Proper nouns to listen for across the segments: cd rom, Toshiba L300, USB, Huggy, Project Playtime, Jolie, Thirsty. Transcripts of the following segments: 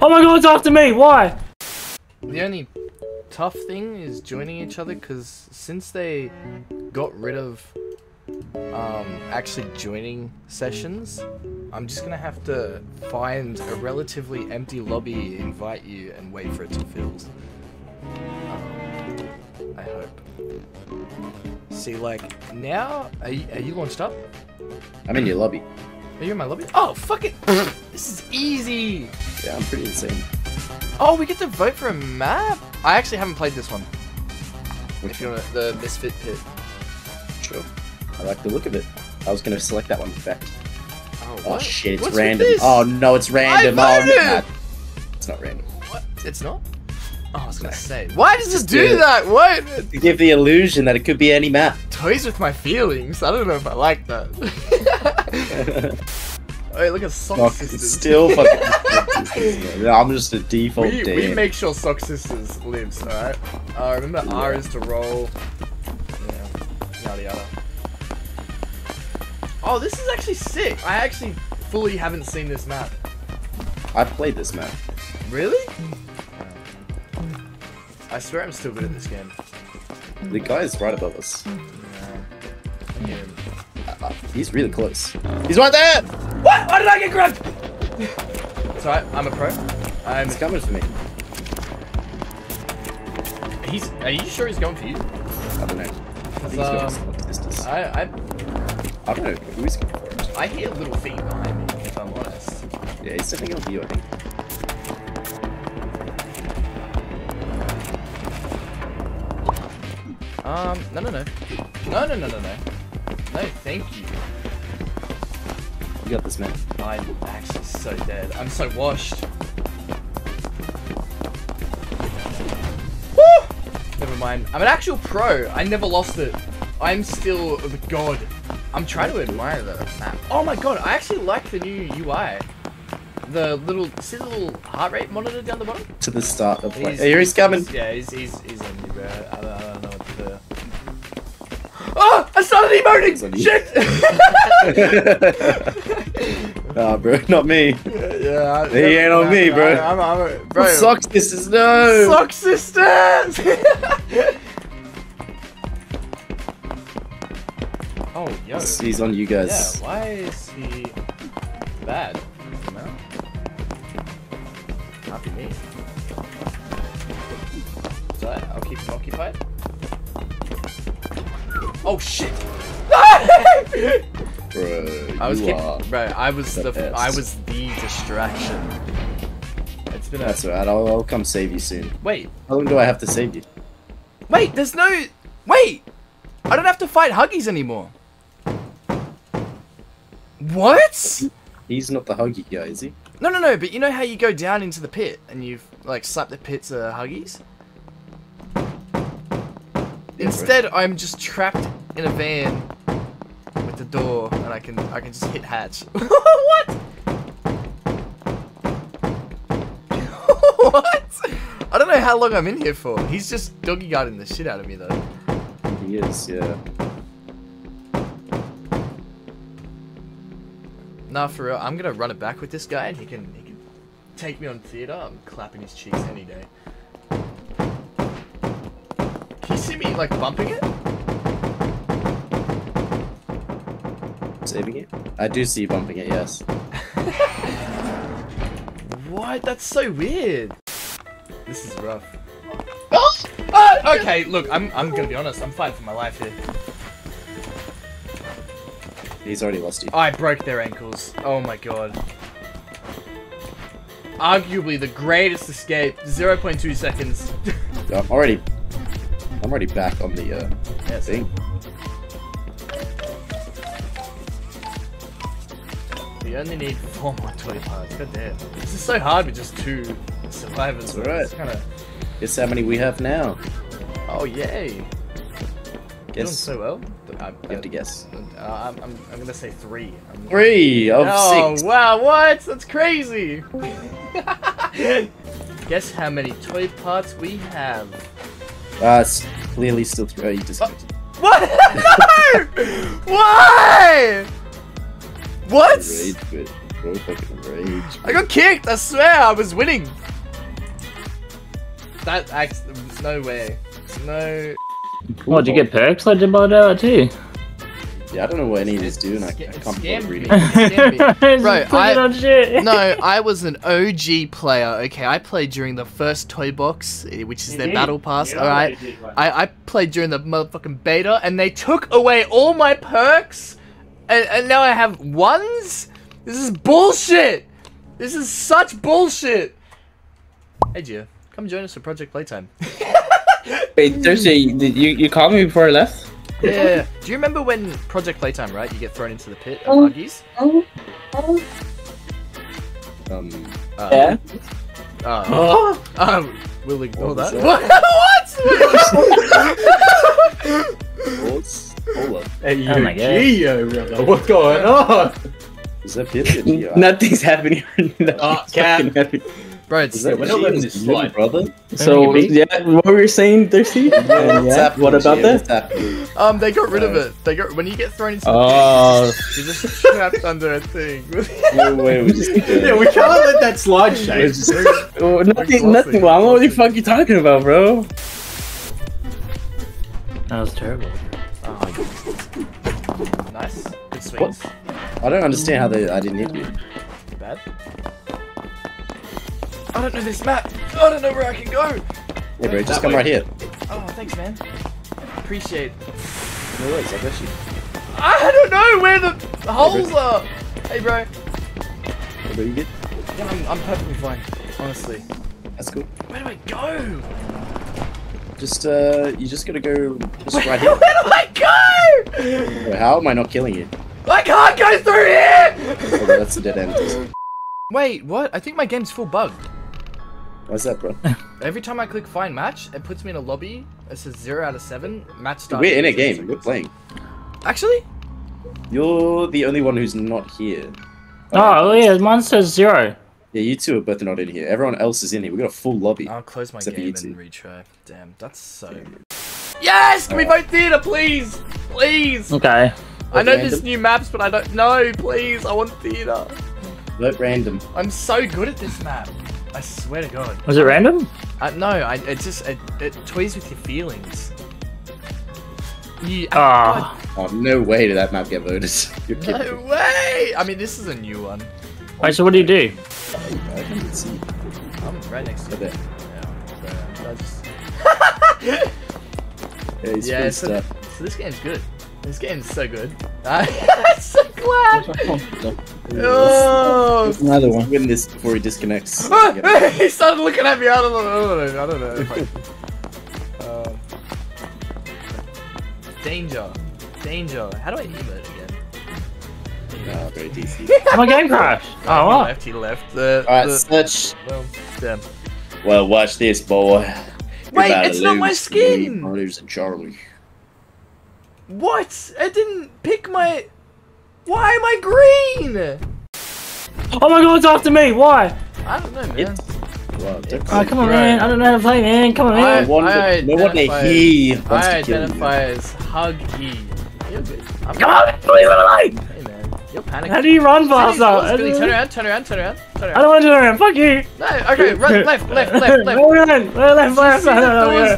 Oh my god, it's after me! Why? The only tough thing is joining each other, because since they got rid of actually joining sessions, I'm just gonna have to find a relatively empty lobby, invite you, and wait for it to fill. I hope. See, like, now, are you launched up? I'm in your lobby. Are you in my lobby? Oh, fuck it! This is easy! Yeah, I'm pretty insane. Oh, we get to vote for a map? I actually haven't played this one. If you want the Misfit Pit. Sure. I like the look of it. I was gonna select that one, in fact. Oh, oh shit, it's random. Oh no, it's random. Oh, no. It's not random. What? It's not? Oh, I was gonna say. Why does this do that? What? To give the illusion that it could be any map. Toys with my feelings. I don't know if I like that. Hey, look at Sock Sisters. It's still fucking. I'm just a default dad. We make sure Sock Sisters lives, alright? Remember, yeah. R is to roll. Yeah. Yada yada. Oh, this is actually sick. I actually fully haven't seen this map. I've played this map. Really? I swear I'm still good at this game. The guy's right above us. Yeah. He's really close. He's right there! What? Why did I get grabbed? It's alright, I'm a pro. He's coming for me. Are you sure he's going for you? I don't know. I think he's going for distance. I don't know who he's going for. I hear a little thing behind me, if I'm honest. Yeah, he's definitely going for you, I think. No. No, thank you. You got this, man. I'm actually so dead. I'm so washed. Woo! Never mind. I'm an actual pro. I never lost it. I'm still the god. I'm trying to admire the map. Oh my god, I actually like the new UI. See the little heart rate monitor down the bottom? To the start of play. Here he's coming. Yeah, he's on you, bro. I don't know what to do. Oh! I started emoting! Shit! Nah, bro, not me. Yeah, he ain't on me, bro. I'm bro. Sock Sisters, no! Sock Sisters! Oh, yo. He's on you guys. Yeah, why is he bad? No. Can't be me. So I'll keep him occupied. Oh shit! Bro, I was the distraction. It's been that's alright. I'll come save you soon. Wait. How long do I have to save you? Wait, there's no. Wait, I don't have to fight Huggies anymore. What? He's not the Huggy guy, is he? No. But you know how you go down into the pit and you've like slapped the pits of Huggies. Instead, I'm just trapped in a van with the door, and I can just hit hatch. What? What? I don't know how long I'm in here for. He's just doggy guarding the shit out of me, though. He is, yeah. Nah, for real, I'm gonna run it back with this guy, and he can take me on theater. I'm clapping his cheeks any day. You see me like bumping it? Saving it? I do see you bumping it, yes. What? That's so weird. This is rough. Okay, look, I'm gonna be honest, I'm fighting for my life here. He's already lost you. I broke their ankles. Oh my god. Arguably the greatest escape. 0.2 seconds. I'm already. I'm already back on the thing. We only need 4 more toy parts. God damn. This is so hard with just 2 survivors. That's right. It's kinda... Guess how many we have now. Oh yay! Guess. Doing so well. I have to guess. I'm gonna say 3. 3 of 6. Oh wow! What? That's crazy. Guess how many toy parts we have. It's clearly still through. You just what? No! Why? What? Rage. I got kicked, I swear, I was winning. That acts, no way. No. What, did you get perks like Jimbo too? Yeah, I don't know what any of these do, and I can't bother reading. Bro, I was an OG player, okay? I played during the first Toy Box, which is their battle pass, alright? I played during the motherfucking beta, and they took away all my perks, and now I have ones? This is bullshit! This is such bullshit! Hey, Gio, come join us for Project Playtime. Wait, Thirsty, did you called me before I left? Yeah. Do you remember when Project Playtime, right? You get thrown into the pit at Huggy's? Yeah. We'll ignore that. What? Hey, oh my God. What's going on? Is that pit? Nothing's happening. Nothing's happening. Bro, it's so yeah, what were you saying, Thirsty? What about that? They got rid of it. They got when you get thrown into the pit, you're just trapped under a thing. Yeah, we can't let that slide shake. Nothing. Well, I don't know what the fuck you're talking about, bro. That was terrible. Oh, nice. Good swings. I don't understand how they. I didn't need you. Bad. I don't know this map! I don't know where I can go! Hey bro, just come right here. Oh, thanks man. Appreciate it. No worries, I got you. I don't know where the holes are! Hey bro. Hey bro, you good? Yeah, I'm perfectly fine, honestly. That's cool. Where do I go? Just, you just gotta go just right here. Where do I go? Bro, how am I not killing you? I can't go through here! Oh, bro, that's a dead end. Wait, what? I think my game's full bugged. What's that, bro? Every time I click find match, it puts me in a lobby. It says 0 out of 7. Match started. We're in a game. We're playing. Actually? You're the only one who's not here. Oh yeah, mine says 0. Yeah, you two are both not in here. Everyone else is in here. We got a full lobby. I'll close my game and retry. Damn, that's so. Yes, give me vote theater, please, please. Okay. I know there's new maps, but I don't know. Please, I want theater. Vote random. I'm so good at this map. I swear to God. Was it random? No, it just toys with your feelings. Oh, no way did that map get voted. No way! I mean, this is a new one. Alright, so what do you do? I can't see. I'm right next to you. Right there. Yeah, yeah so this game's good. This game's so good. I'm so glad! Oh, there's another one. Win this before he disconnects. He started looking at me. I don't know. Danger. Danger. How do I emote again? No, very DC. My game crashed. Oh, what? Left, he left. Alright, search. Well, damn. Well, watch this, boy. Wait, it's not my skin! I'm losing Charlie. What? I didn't pick my... Why am I green? Oh my God, it's after me! Why? I don't know, man. Oh, come on, man. I don't know how to play, man. Come on, man. I identify as Huggy. Come on, please let me alone! Hey, man. You're panicking. How do you run fast, though? Turn around. I don't want to turn around. Fuck you! No, okay. Run left. Left.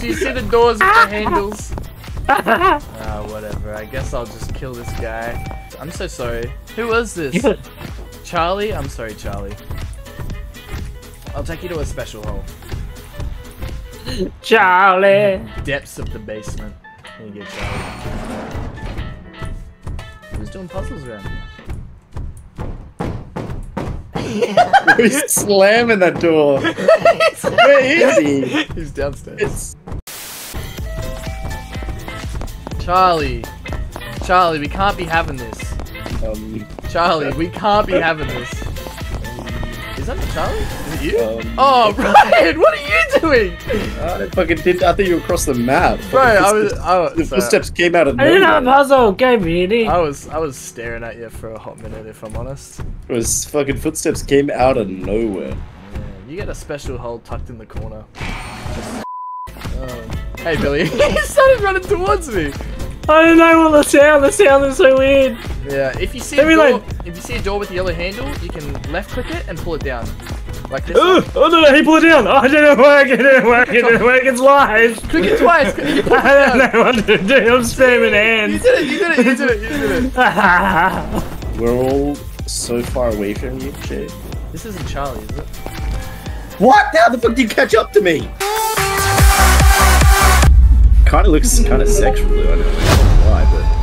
Do you see the doors with the handles? Whatever. I guess I'll just kill this guy. I'm so sorry. Who was this? Charlie? I'm sorry, Charlie. I'll take you to a special hole. Charlie! Depths of the basement. Here you go, Charlie. Who's doing puzzles around here? He's slamming that door. Where is he? He's downstairs. Charlie, we can't be having this. Charlie, we can't be having this. Is that Charlie? Is it you? Oh, Ryan, what are you doing? I think you were across the map. Bro, the footsteps came out of nowhere. I didn't have a puzzle, game really. I was staring at you for a hot minute, if I'm honest. It was fucking footsteps came out of nowhere. Yeah, you get a special hole tucked in the corner. Hey, Billy. He started running towards me. I don't know what the sound is so weird. Yeah, if you see a door, if you see a door with a yellow handle, you can left click it and pull it down. Like this. Ooh, oh no, no, he pulled it down! Oh, it didn't work, it didn't work, it didn't work, it's live! Click it twice! Click it, I don't know what to do, I'm spamming hands! You did it, you did it, you did it, you did it! We're all so far away from you, shit. This isn't Charlie, is it? What? How the fuck did you catch up to me? Kinda looks kinda sexual, I don't know why, but...